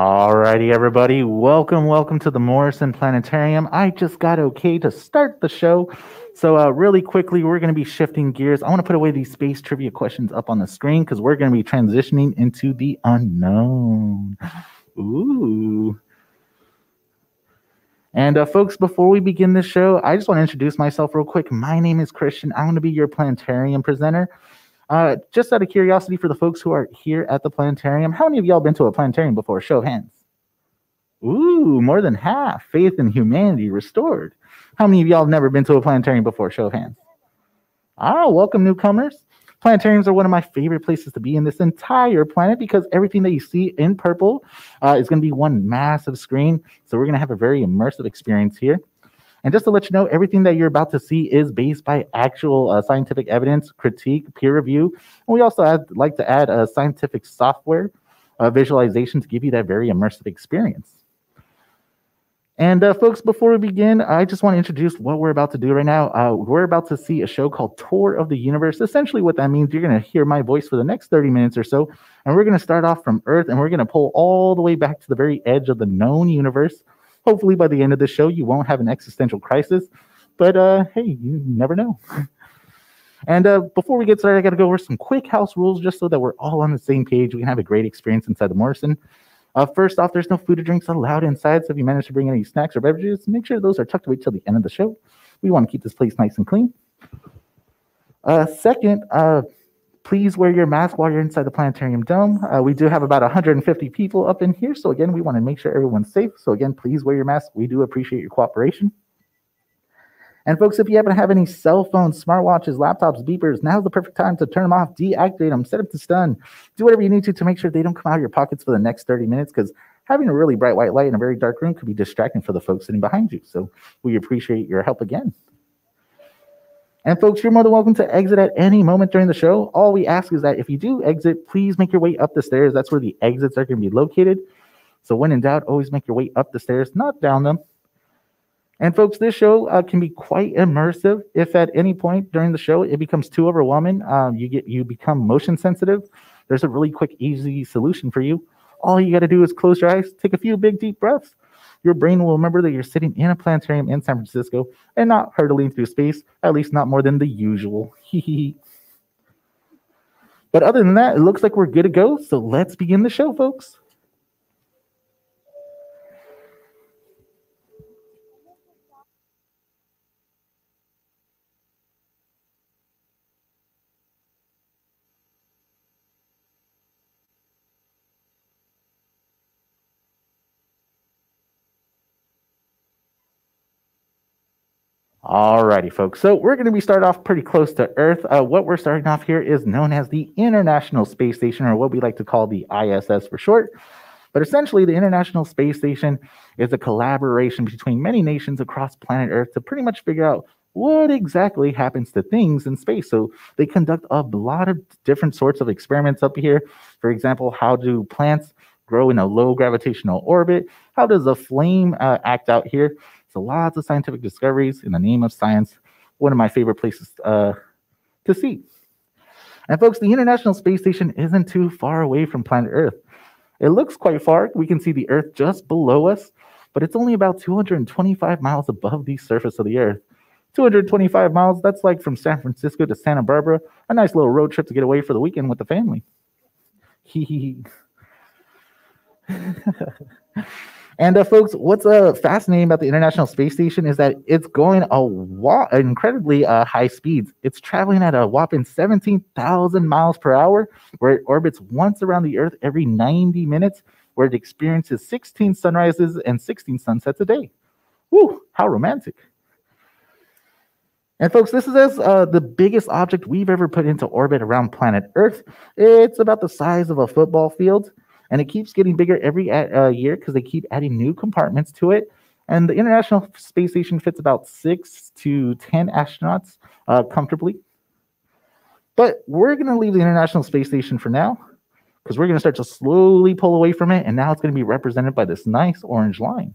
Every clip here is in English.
Alrighty, everybody. Welcome to the Morrison Planetarium. I just got okay to start the show. So really quickly, we're going to be shifting gears. I want to put away these space trivia questions up on the screen because we're going to be transitioning into the unknown. Ooh. And folks, before we begin this show, I just want to introduce myself real quick. My name is Christian. I want to be your planetarium presenter. Just out of curiosity for the folks who are here at the planetarium, how many of y'all been to a planetarium before? Show of hands. Ooh, more than half. Faith in humanity restored. How many of y'all have never been to a planetarium before? Show of hands. Ah, welcome newcomers. Planetariums are one of my favorite places to be in this entire planet because everything that you see in purple is going to be one massive screen. So we're going to have a very immersive experience here. And just to let you know, everything that you're about to see is based by actual scientific evidence, critique, peer review. And we also like to add scientific software visualization to give you that very immersive experience. And folks, before we begin, I just want to introduce what we're about to do right now. We're about to see a show called Tour of the Universe. Essentially what that means, you're going to hear my voice for the next 30 minutes or so. And we're going to start off from Earth, and we're going to pull all the way back to the very edge of the known universe. Hopefully by the end of the show, you won't have an existential crisis. But hey, you never know. And before we get started, I got to go over some quick house rules just so that we're all on the same page. We can have a great experience inside the Morrison. First off, there's no food or drinks allowed inside. So if you manage to bring any snacks or beverages, make sure those are tucked away till the end of the show. We want to keep this place nice and clean. Second, please wear your mask while you're inside the planetarium dome. We do have about 150 people up in here. So again, we want to make sure everyone's safe. So again, please wear your mask. We do appreciate your cooperation. And folks, if you happen to have any cell phones, smartwatches, laptops, beepers, now's the perfect time to turn them off, deactivate them, set up to stun, do whatever you need to make sure they don't come out of your pockets for the next 30 minutes because having a really bright white light in a very dark room could be distracting for the folks sitting behind you. So we appreciate your help again. And folks, you're more than welcome to exit at any moment during the show. All we ask is that if you do exit, please make your way up the stairs. That's where the exits are going to be located. So when in doubt, always make your way up the stairs, not down them. And folks, this show can be quite immersive. If at any point during the show it becomes too overwhelming, you become motion sensitive, there's a really quick, easy solution for you. All you got to do is close your eyes, take a few big, deep breaths. Your brain will remember that you're sitting in a planetarium in San Francisco and not hurtling through space, at least not more than the usual. But other than that, it looks like we're good to go. So let's begin the show, folks. Alrighty, folks. So we're going to be starting off pretty close to Earth. What we're starting off here is known as the International Space Station, or what we like to call the ISS for short. But essentially, the International Space Station is a collaboration between many nations across planet Earth to pretty much figure out what exactly happens to things in space. So they conduct a lot of different sorts of experiments up here. For example, how do plants grow in a low gravitational orbit? How does a flame act out here? So lots of scientific discoveries in the name of science, one of my favorite places to see. And folks, the International Space Station isn't too far away from planet Earth. It looks quite far. We can see the Earth just below us, but it's only about 225 miles above the surface of the Earth. 225 miles, that's like from San Francisco to Santa Barbara, a nice little road trip to get away for the weekend with the family. Hee hee. And folks, what's fascinating about the International Space Station is that it's going incredibly high speeds. It's traveling at a whopping 17,000 miles per hour, where it orbits once around the Earth every 90 minutes, where it experiences 16 sunrises and 16 sunsets a day. Woo, how romantic. And folks, this is the biggest object we've ever put into orbit around planet Earth. It's about the size of a football field. And it keeps getting bigger every year because they keep adding new compartments to it. And the International Space Station fits about 6 to 10 astronauts comfortably. But we're going to leave the International Space Station for now because we're going to start to slowly pull away from it. And now it's going to be represented by this nice orange line.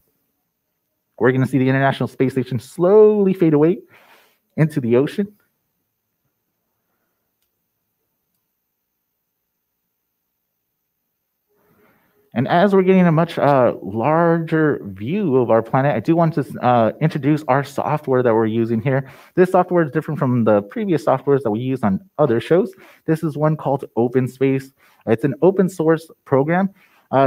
We're going to see the International Space Station slowly fade away into the ocean. And as we're getting a much larger view of our planet, I do want to introduce our software that we're using here. This software is different from the previous softwares that we used on other shows. This is one called OpenSpace. It's an open source program.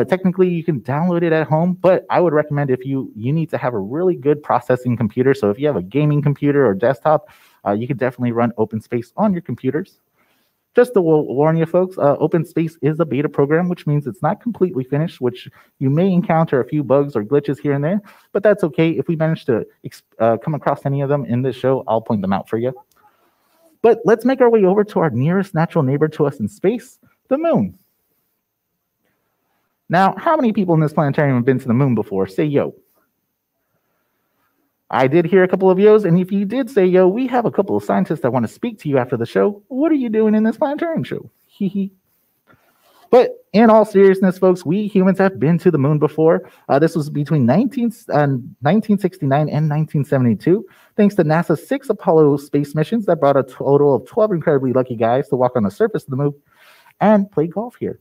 Technically, you can download it at home, but I would recommend if you need to have a really good processing computer. So if you have a gaming computer or desktop, you can definitely run OpenSpace on your computers. Just to warn you folks, OpenSpace is a beta program, which means it's not completely finished, which you may encounter a few bugs or glitches here and there, but that's okay. If we manage to come across any of them in this show, I'll point them out for you. But let's make our way over to our nearest natural neighbor to us in space, the moon. Now, how many people in this planetarium have been to the moon before? Say yo. I did hear a couple of yo's, and if you did say yo, we have a couple of scientists that want to speak to you after the show. What are you doing in this planetarium show? Hee But in all seriousness, folks, we humans have been to the moon before. This was between 1969 and 1972, thanks to NASA's 6 Apollo space missions that brought a total of 12 incredibly lucky guys to walk on the surface of the moon and play golf here.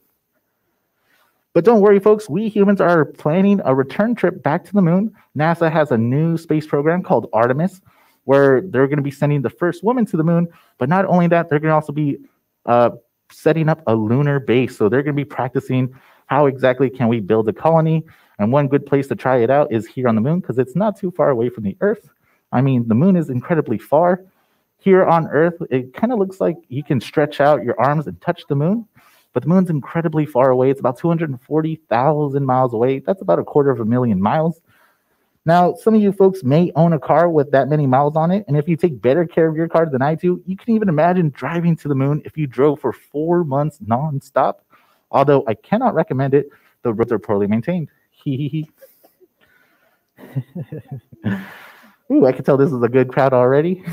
But don't worry, folks, we humans are planning a return trip back to the moon. NASA has a new space program called Artemis, where they're going to be sending the first woman to the moon. But not only that, they're going to also be setting up a lunar base. So they're going to be practicing how exactly can we build a colony. And one good place to try it out is here on the moon, because it's not too far away from the Earth. I mean, the moon is incredibly far. Here on Earth, it kind of looks like you can stretch out your arms and touch the moon. But the moon's incredibly far away. It's about 240,000 miles away. That's about 250,000 miles. Now, some of you folks may own a car with that many miles on it. And if you take better care of your car than I do, you can even imagine driving to the moon if you drove for 4 months nonstop. Although I cannot recommend it. The roads are poorly maintained. Ooh, I can tell this is a good crowd already.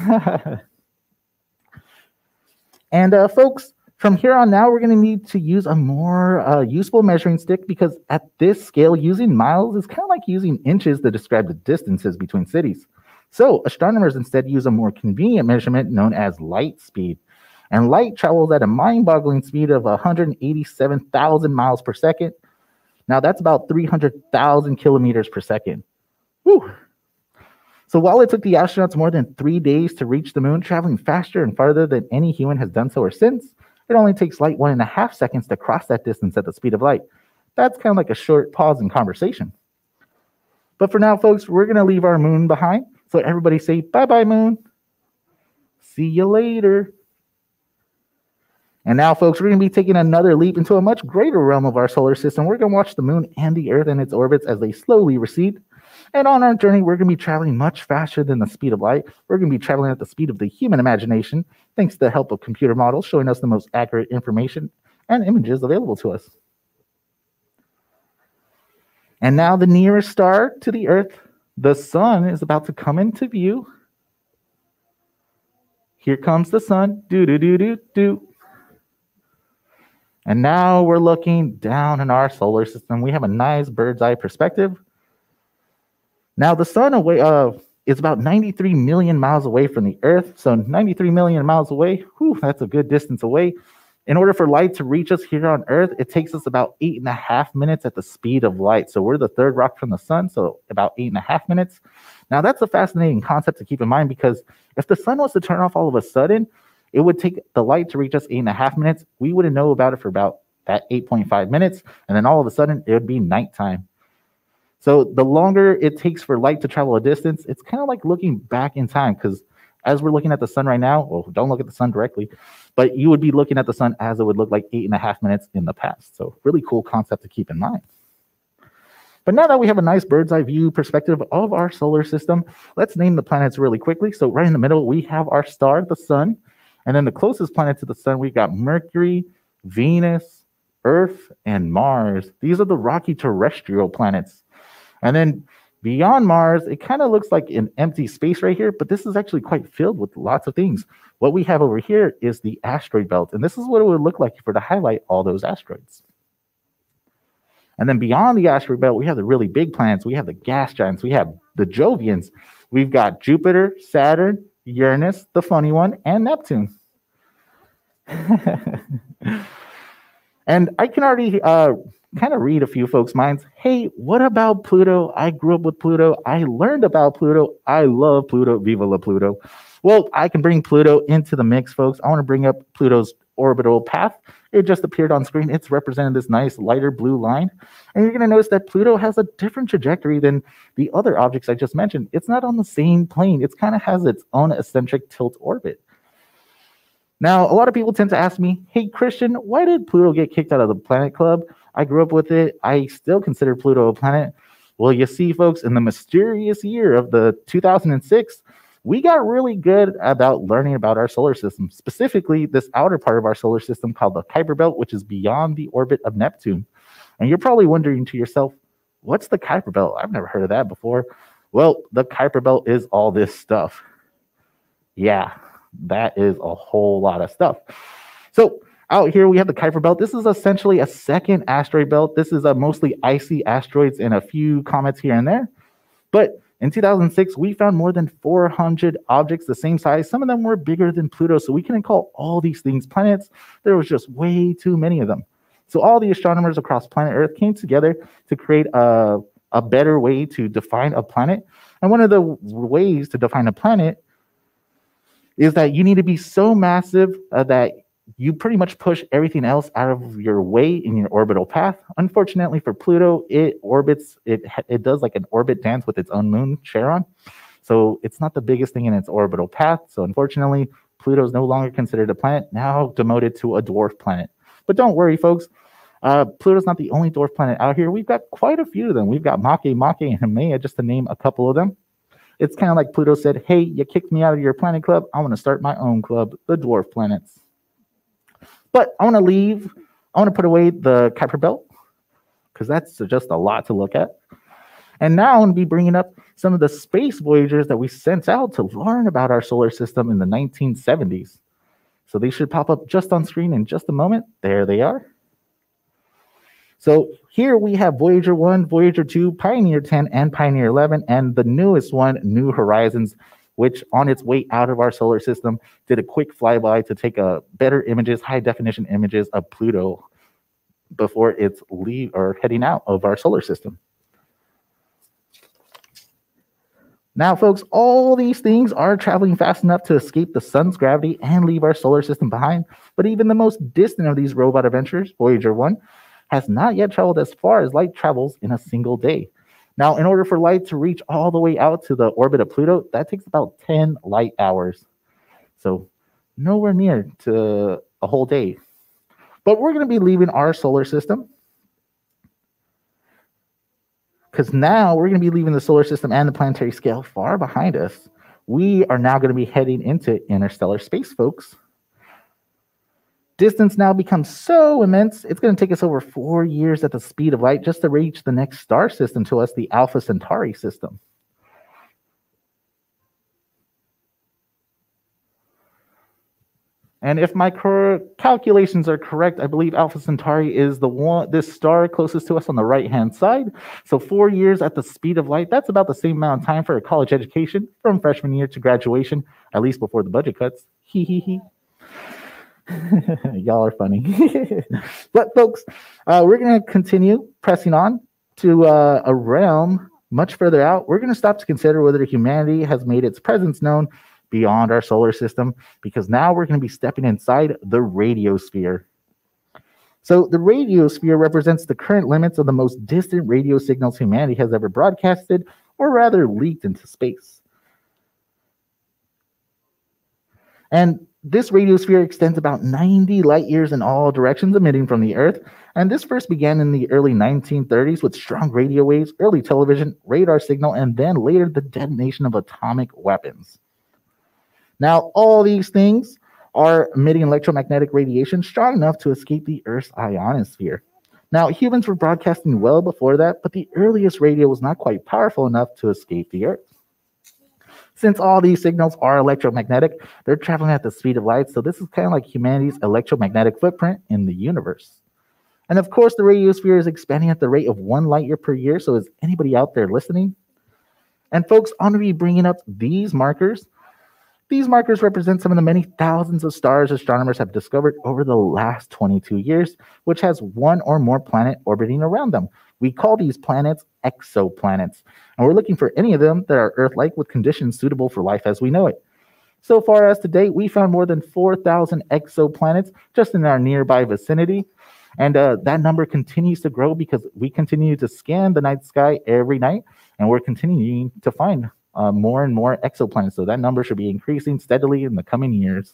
And folks, from here on now, we're going to need to use a more useful measuring stick, because at this scale, using miles is kind of like using inches to describe the distances between cities. So astronomers instead use a more convenient measurement known as light speed. And light travels at a mind-boggling speed of 187,000 miles per second. Now, that's about 300,000 kilometers per second. Whew. So while it took the astronauts more than 3 days to reach the moon, traveling faster and farther than any human has done so or since, it only takes light 1.5 seconds to cross that distance at the speed of light. That's kind of like a short pause in conversation. But for now, folks, we're going to leave our moon behind. So everybody say, bye-bye, moon. See you later. And now, folks, we're going to be taking another leap into a much greater realm of our solar system. We're going to watch the moon and the Earth and its orbits as they slowly recede. And on our journey, we're going to be traveling much faster than the speed of light. We're going to be traveling at the speed of the human imagination, thanks to the help of computer models showing us the most accurate information and images available to us. And now the nearest star to the Earth, the sun, is about to come into view. Here comes the sun. Do-do-do-do-do. And now we're looking down in our solar system. We have a nice bird's eye perspective. Now, the sun is about 93 million miles away from the Earth. So 93 million miles away, whew, that's a good distance away. In order for light to reach us here on Earth, it takes us about 8.5 minutes at the speed of light. So we're the third rock from the sun, so about 8.5 minutes. Now, that's a fascinating concept to keep in mind, because if the sun was to turn off all of a sudden, it would take the light to reach us 8.5 minutes. We wouldn't know about it for about that 8.5 minutes. And then all of a sudden, it would be nighttime. So the longer it takes for light to travel a distance, it's kind of like looking back in time, because as we're looking at the sun right now, well, don't look at the sun directly, but you would be looking at the sun as it would look like 8.5 minutes in the past. So really cool concept to keep in mind. But now that we have a nice bird's eye view perspective of our solar system, let's name the planets really quickly. So right in the middle, we have our star, the sun, and then the closest planet to the sun, we've got Mercury, Venus, Earth, and Mars. These are the rocky terrestrial planets. And then beyond Mars, it kind of looks like an empty space right here, but this is actually quite filled with lots of things. What we have over here is the asteroid belt, and this is what it would look like if we were to highlight all those asteroids. And then beyond the asteroid belt, we have the really big planets. We have the gas giants. We have the Jovians. We've got Jupiter, Saturn, Uranus, the funny one, and Neptune. And I can already kind of read a few folks' minds. Hey, what about Pluto? I grew up with Pluto. I learned about Pluto. I love Pluto. Viva la Pluto. Well, I can bring Pluto into the mix, folks. I want to bring up Pluto's orbital path. It just appeared on screen. It's represented this nice lighter blue line. And you're going to notice that Pluto has a different trajectory than the other objects I just mentioned. It's not on the same plane. It kind of has its own eccentric tilt orbit. Now, a lot of people tend to ask me, hey, Christian, why did Pluto get kicked out of the planet club? I grew up with it. I still consider Pluto a planet. Well, you see, folks, in the mysterious year of the 2006, we got really good about learning about our solar system, specifically this outer part of our solar system called the Kuiper Belt, which is beyond the orbit of Neptune. And you're probably wondering to yourself, what's the Kuiper Belt? I've never heard of that before. Well, the Kuiper Belt is all this stuff. Yeah, that is a whole lot of stuff. So out here, we have the Kuiper Belt. This is essentially a second asteroid belt. This is mostly icy asteroids and a few comets here and there. But in 2006, we found more than 400 objects the same size. Some of them were bigger than Pluto, so we couldn't call all these things planets. There was just way too many of them. So all the astronomers across planet Earth came together to create a better way to define a planet. And one of the ways to define a planet is that you need to be so massive that you pretty much push everything else out of your way in your orbital path. Unfortunately for Pluto, it orbits, it does like an orbit dance with its own moon, Charon. So it's not the biggest thing in its orbital path. So unfortunately, Pluto is no longer considered a planet, now demoted to a dwarf planet. But don't worry, folks. Pluto's not the only dwarf planet out here. We've got quite a few of them. We've got Make and Haumea, just to name a couple of them. It's kind of like Pluto said, hey, you kicked me out of your planet club. I want to start my own club, the dwarf planets. But I want to leave, I want to put away the Kuiper Belt because that's just a lot to look at. And now I'm going to be bringing up some of the space voyagers that we sent out to learn about our solar system in the 1970s. So they should pop up just on screen in just a moment. There they are. So here we have Voyager 1, Voyager 2, Pioneer 10, and Pioneer 11, and the newest one, New Horizons, which on its way out of our solar system did a quick flyby to take better images, high definition images of Pluto before it's heading out of our solar system. Now, folks, all these things are traveling fast enough to escape the sun's gravity and leave our solar system behind. But even the most distant of these robot adventures, Voyager 1, has not yet traveled as far as light travels in a single day. Now, in order for light to reach all the way out to the orbit of Pluto, that takes about 10 light hours. So nowhere near to a whole day. But we're going to be leaving our solar system, because now we're going to be leaving the solar system and the planetary scale far behind us. We are now going to be heading into interstellar space, folks. Distance now becomes so immense, it's going to take us over 4 years at the speed of light just to reach the next star system to us, the Alpha Centauri system. And if my calculations are correct, I believe Alpha Centauri is this star closest to us on the right-hand side. So 4 years at the speed of light, that's about the same amount of time for a college education from freshman year to graduation, at least before the budget cuts. Hee hee hee. Y'all are funny. But folks, we're going to continue pressing on to a realm much further out. We're going to stop to consider whether humanity has made its presence known beyond our solar system, because now we're going to be stepping inside the radiosphere. So the radiosphere represents the current limits of the most distant radio signals humanity has ever broadcasted, or rather leaked into space. And this radiosphere extends about 90 light years in all directions, emitting from the Earth. And this first began in the early 1930s with strong radio waves, early television, radar signal, and then later the detonation of atomic weapons. Now, all these things are emitting electromagnetic radiation strong enough to escape the Earth's ionosphere. Now, humans were broadcasting well before that, but the earliest radio was not quite powerful enough to escape the Earth. Since all these signals are electromagnetic, they're traveling at the speed of light, so this is kind of like humanity's electromagnetic footprint in the universe. And of course, the radiosphere is expanding at the rate of 1 light year per year, so is anybody out there listening? And folks, I'm going to be bringing up these markers. These markers represent some of the many thousands of stars astronomers have discovered over the last 22 years, which has one or more planet orbiting around them. We call these planets exoplanets, and we're looking for any of them that are Earth-like with conditions suitable for life as we know it. So far as to date, we found more than 4,000 exoplanets just in our nearby vicinity, and that number continues to grow because we continue to scan the night sky every night, and we're continuing to find more and more exoplanets, so that number should be increasing steadily in the coming years.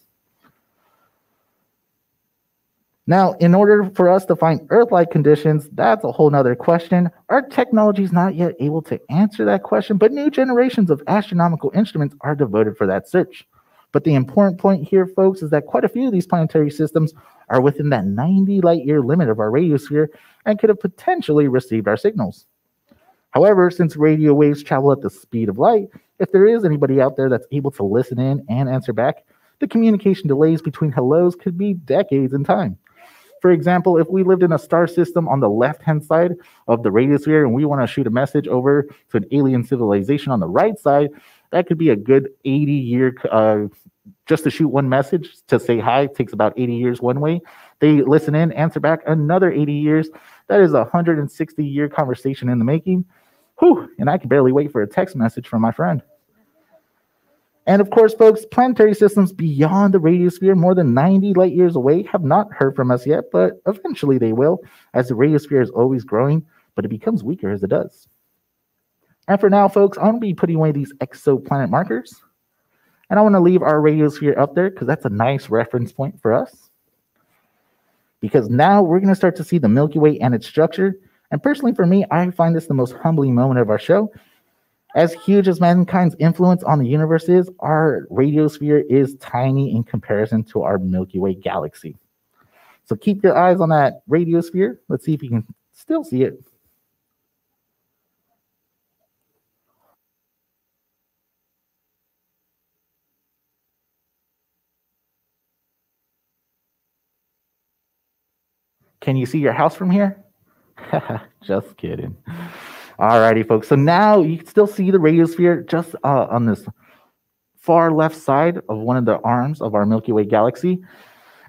Now, in order for us to find Earth-like conditions, that's a whole nother question. Our technology is not yet able to answer that question, but new generations of astronomical instruments are devoted for that search. But the important point here, folks, is that quite a few of these planetary systems are within that 90 light-year limit of our radiosphere and could have potentially received our signals. However, since radio waves travel at the speed of light, if there is anybody out there that's able to listen in and answer back, the communication delays between hellos could be decades in time. For example, if we lived in a star system on the left-hand side of the radiosphere and we want to shoot a message over to an alien civilization on the right side, that could be a good 80-year, just to shoot one message, to say hi, takes about 80 years one way. They listen in, answer back another 80 years. That is a 160-year conversation in the making. Whew, and I can barely wait for a text message from my friend. And of course, folks, planetary systems beyond the radiosphere, more than 90 light years away, have not heard from us yet, but eventually they will, as the radiosphere is always growing, but it becomes weaker as it does. And for now, folks, I'm going to be putting away these exoplanet markers, and I want to leave our radiosphere up there because that's a nice reference point for us. Because now we're going to start to see the Milky Way and its structure. And personally, for me, I find this the most humbling moment of our show. As huge as mankind's influence on the universe is, our radiosphere is tiny in comparison to our Milky Way galaxy. So keep your eyes on that radiosphere. Let's see if you can still see it. Can you see your house from here? Just kidding. Alrighty, folks. So now you can still see the radiosphere just on this far left side of one of the arms of our Milky Way galaxy.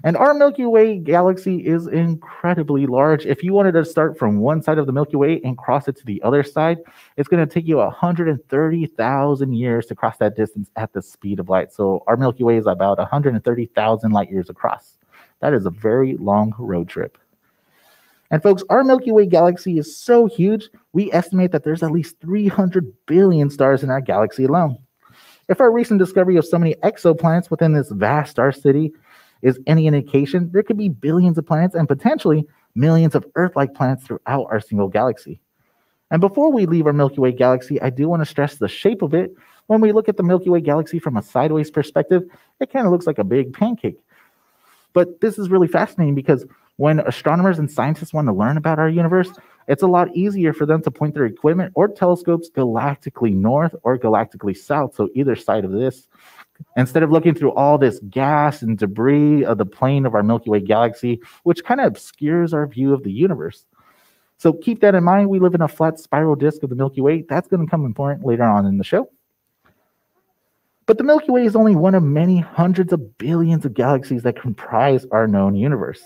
And our Milky Way galaxy is incredibly large. If you wanted to start from one side of the Milky Way and cross it to the other side, it's going to take you 130,000 years to cross that distance at the speed of light. So our Milky Way is about 130,000 light years across. That is a very long road trip. And folks, our Milky Way galaxy is so huge, we estimate that there's at least 300 billion stars in our galaxy alone. If our recent discovery of so many exoplanets within this vast star city is any indication, there could be billions of planets and potentially millions of Earth-like planets throughout our single galaxy. And before we leave our Milky Way galaxy, I do want to stress the shape of it. When we look at the Milky Way galaxy from a sideways perspective, it kind of looks like a big pancake. But this is really fascinating because when astronomers and scientists want to learn about our universe, it's a lot easier for them to point their equipment or telescopes galactically north or galactically south, so either side of this, instead of looking through all this gas and debris of the plane of our Milky Way galaxy, which kind of obscures our view of the universe. So keep that in mind. We live in a flat spiral disk of the Milky Way. That's going to come important later on in the show. But the Milky Way is only one of many hundreds of billions of galaxies that comprise our known universe.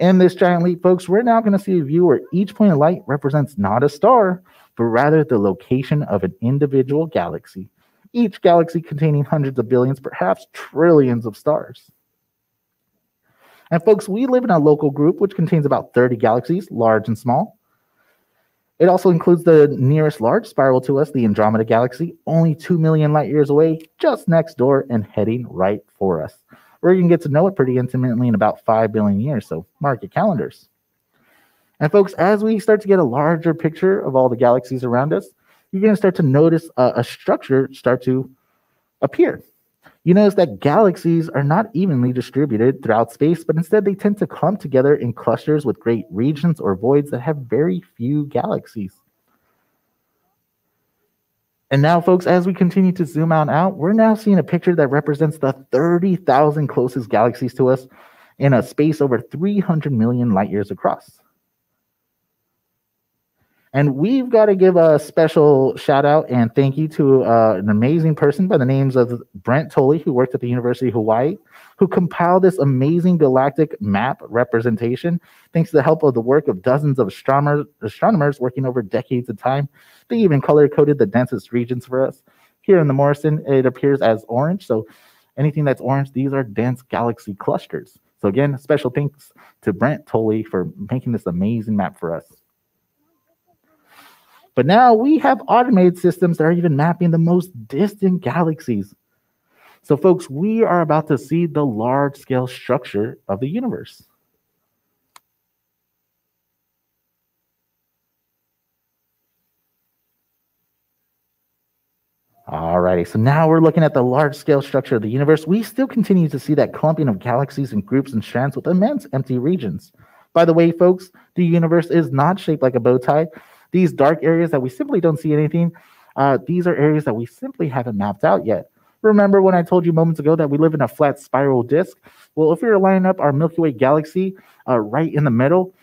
In this giant leap, folks, we're now going to see a view where each point of light represents not a star, but rather the location of an individual galaxy, each galaxy containing hundreds of billions, perhaps trillions of stars. And folks, we live in a local group which contains about 30 galaxies, large and small. It also includes the nearest large spiral to us, the Andromeda Galaxy, only 2 million light years away, just next door and heading right for us. We're going to get to know it pretty intimately in about 5 billion years, so mark your calendars. And folks, as we start to get a larger picture of all the galaxies around us, you're going to start to notice a structure start to appear. You notice that galaxies are not evenly distributed throughout space, but instead they tend to clump together in clusters with great regions or voids that have very few galaxies. And now, folks, as we continue to zoom out, we're now seeing a picture that represents the 30,000 closest galaxies to us in a space over 300 million light years across. And we've got to give a special shout out and thank you to an amazing person by the names of Brent Tully, who worked at the University of Hawaii, who compiled this amazing galactic map representation. Thanks to the help of the work of dozens of astronomers working over decades of time, they even color-coded the densest regions for us. Here in the Morrison, it appears as orange. So anything that's orange, these are dense galaxy clusters. So again, special thanks to Brent Tully for making this amazing map for us. But now we have automated systems that are even mapping the most distant galaxies. So folks, we are about to see the large-scale structure of the universe. Alrighty, so now we're looking at the large-scale structure of the universe. We still continue to see that clumping of galaxies and groups and strands with immense empty regions. By the way, folks, the universe is not shaped like a bow tie. These dark areas that we simply don't see anything, these are areas that we simply haven't mapped out yet. Remember when I told you moments ago that we live in a flat spiral disk? Well, if we were lining up our Milky Way galaxy right in the middle,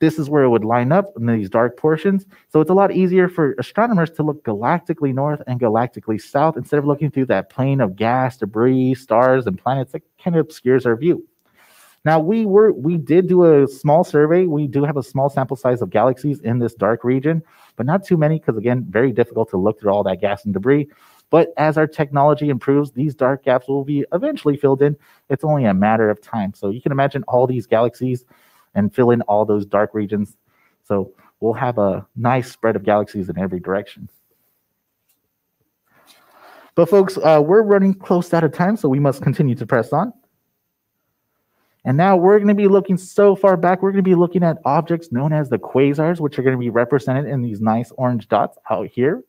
this is where it would line up in these dark portions. So it's a lot easier for astronomers to look galactically north and galactically south instead of looking through that plane of gas, debris, stars, and planets that kind of obscures our view. Now, we did do a small survey. We do have a small sample size of galaxies in this dark region, but not too many because, again, very difficult to look through all that gas and debris. But as our technology improves, these dark gaps will be eventually filled in. It's only a matter of time. So you can imagine all these galaxies and fill in all those dark regions. So we'll have a nice spread of galaxies in every direction. But, folks, we're running close out of time, so we must continue to press on. And now we're going to be looking so far back, we're going to be looking at objects known as the quasars, which are going to be represented in these nice orange dots out here.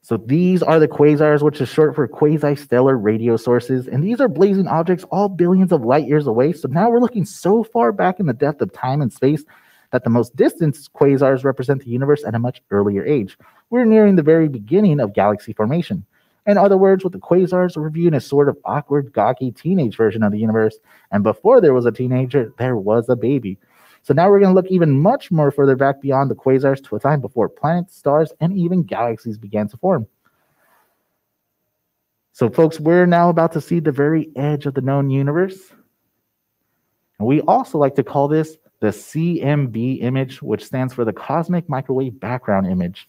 So these are the quasars, which is short for quasi-stellar radio sources. And these are blazing objects all billions of light years away. So now we're looking so far back in the depth of time and space that the most distant quasars represent the universe at a much earlier age. We're nearing the very beginning of galaxy formation. In other words, with the quasars, we're viewing a sort of awkward, gawky teenage version of the universe. And before there was a teenager, there was a baby. So now we're going to look even much more further back beyond the quasars to a time before planets, stars, and even galaxies began to form. So, folks, we're now about to see the very edge of the known universe. And we also like to call this the CMB image, which stands for the Cosmic Microwave Background Image.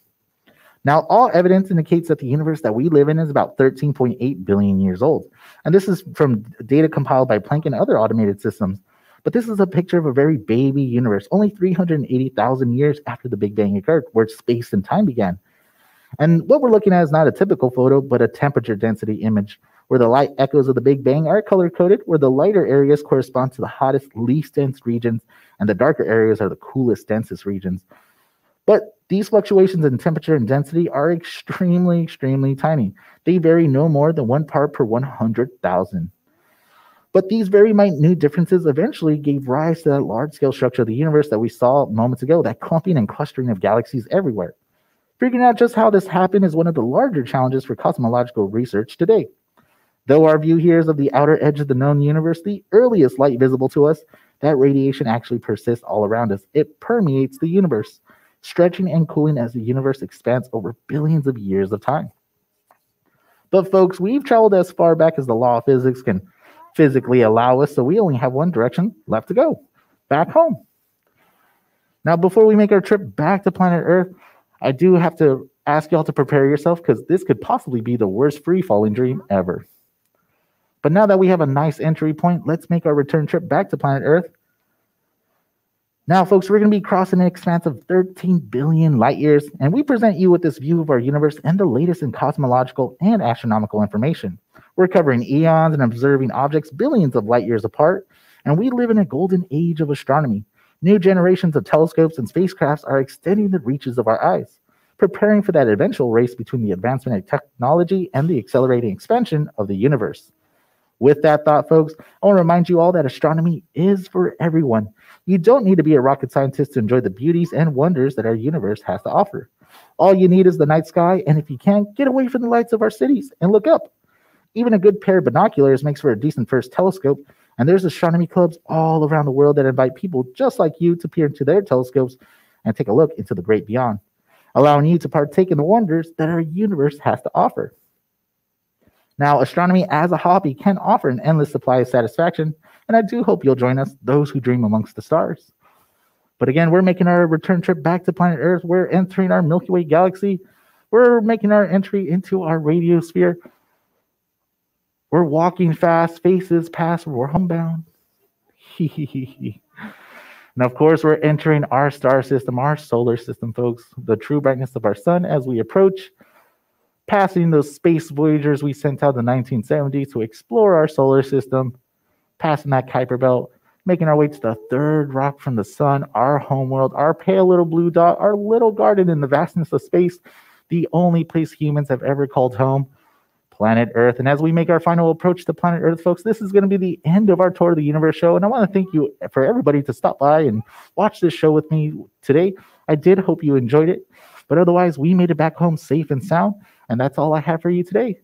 Now, all evidence indicates that the universe that we live in is about 13.8 billion years old. And this is from data compiled by Planck and other automated systems. But this is a picture of a very baby universe, only 380,000 years after the Big Bang occurred, where space and time began. And what we're looking at is not a typical photo, but a temperature density image, where the light echoes of the Big Bang are color-coded, where the lighter areas correspond to the hottest, least dense regions, and the darker areas are the coolest, densest regions. But these fluctuations in temperature and density are extremely, extremely tiny. They vary no more than 1 part per 100,000. But these very minute differences eventually gave rise to that large-scale structure of the universe that we saw moments ago, that clumping and clustering of galaxies everywhere. Figuring out just how this happened is one of the larger challenges for cosmological research today. Though our view here is of the outer edge of the known universe, the earliest light visible to us, that radiation actually persists all around us. It permeates the universe, stretching and cooling as the universe expands over billions of years of time. But folks, we've traveled as far back as the law of physics can physically allow us, so we only have one direction left to go, back home. Now, before we make our trip back to planet Earth, I do have to ask y'all to prepare yourself, because this could possibly be the worst free-falling dream ever. But now that we have a nice entry point, let's make our return trip back to planet Earth. Now, folks, we're going to be crossing an expanse of 13 billion light years, and we present you with this view of our universe and the latest in cosmological and astronomical information. We're covering eons and observing objects billions of light years apart, and we live in a golden age of astronomy. New generations of telescopes and spacecrafts are extending the reaches of our eyes, preparing for that eventual race between the advancement of technology and the accelerating expansion of the universe. With that thought, folks, I want to remind you all that astronomy is for everyone. You don't need to be a rocket scientist to enjoy the beauties and wonders that our universe has to offer. All you need is the night sky, and if you can, get away from the lights of our cities and look up. Even a good pair of binoculars makes for a decent first telescope, and there's astronomy clubs all around the world that invite people just like you to peer into their telescopes and take a look into the great beyond, allowing you to partake in the wonders that our universe has to offer. Now, astronomy as a hobby can offer an endless supply of satisfaction, and I do hope you'll join us, those who dream amongst the stars. But again, we're making our return trip back to planet Earth. We're entering our Milky Way galaxy. We're making our entry into our radiosphere. We're walking fast, faces past, we're homebound. And of course, we're entering our star system, our solar system, folks, the true brightness of our sun as we approach, passing those space voyagers we sent out in the 1970s to explore our solar system, passing that Kuiper Belt, making our way to the third rock from the sun, our homeworld, our pale little blue dot, our little garden in the vastness of space, the only place humans have ever called home, planet Earth. And as we make our final approach to planet Earth, folks, this is going to be the end of our Tour of the Universe show. And I want to thank you for everybody to stop by and watch this show with me today. I did hope you enjoyed it, but otherwise we made it back home safe and sound. And that's all I have for you today.